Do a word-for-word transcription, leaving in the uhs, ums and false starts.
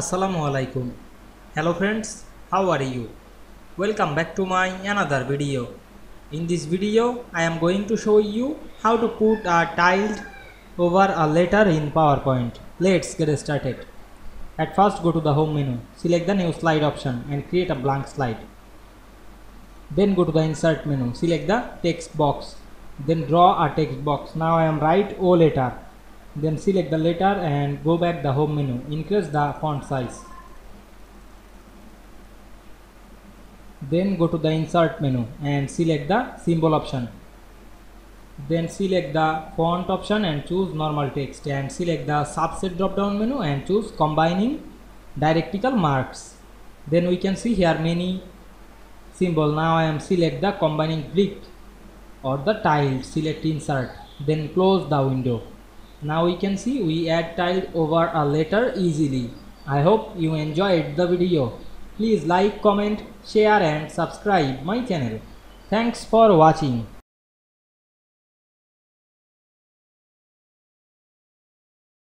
Assalamu alaikum. Hello friends, how are you? Welcome back to my another video. In this video I am going to show you how to put a tilde over a letter in PowerPoint. Let's get started. At first go to the home menu, select the new slide option and create a blank slide. Then go to the insert menu, select the text box, then draw a text box. Now I am write O letter. Then select the letter and go back the home menu, increase the font size. Then go to the insert menu and select the symbol option. Then select the font option and choose normal text, and select the subset drop down menu and choose combining diacritical marks. Then we can see here many symbols. Now I am select the combining brick or the tilde, select insert, then close the window. Now we can see we add tilde over a letter easily. I hope you enjoyed the video. Please like, comment, share and subscribe my channel. Thanks for watching.